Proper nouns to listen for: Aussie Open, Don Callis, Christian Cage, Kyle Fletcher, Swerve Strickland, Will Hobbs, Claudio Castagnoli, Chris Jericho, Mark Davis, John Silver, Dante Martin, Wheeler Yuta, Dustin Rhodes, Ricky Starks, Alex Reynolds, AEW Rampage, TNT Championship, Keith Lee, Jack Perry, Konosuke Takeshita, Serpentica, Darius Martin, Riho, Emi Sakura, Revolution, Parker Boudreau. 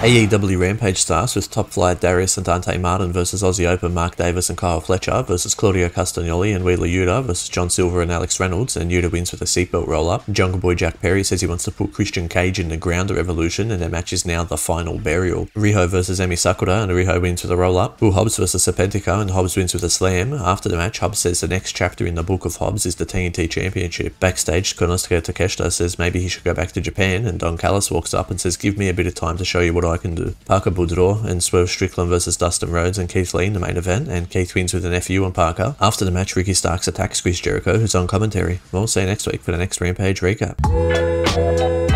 AEW Rampage starts with Top Flight Darius and Dante Martin versus Aussie Open Mark Davis and Kyle Fletcher versus Claudio Castagnoli and Wheeler Yuta versus John Silver and Alex Reynolds, and Yuta wins with a seatbelt roll-up. Jungle Boy Jack Perry says he wants to put Christian Cage in the ground at Revolution, and their match is now the final burial. Riho versus Emi Sakura, and Riho wins with a roll-up. Will Hobbs versus Serpentica, and Hobbs wins with a slam. After the match, Hobbs says the next chapter in the book of Hobbs is the TNT Championship. Backstage, Konosuke Takeshita says maybe he should go back to Japan, and Don Callis walks up and says, "Give me a bit of time to show you what I can do." Parker Boudreau and Swerve Strickland versus Dustin Rhodes and Keith Lee in the main event, and Keith wins with an FU on Parker. After the match, Ricky Starks attacks Chris Jericho, who's on commentary. We'll see you next week for the next Rampage recap.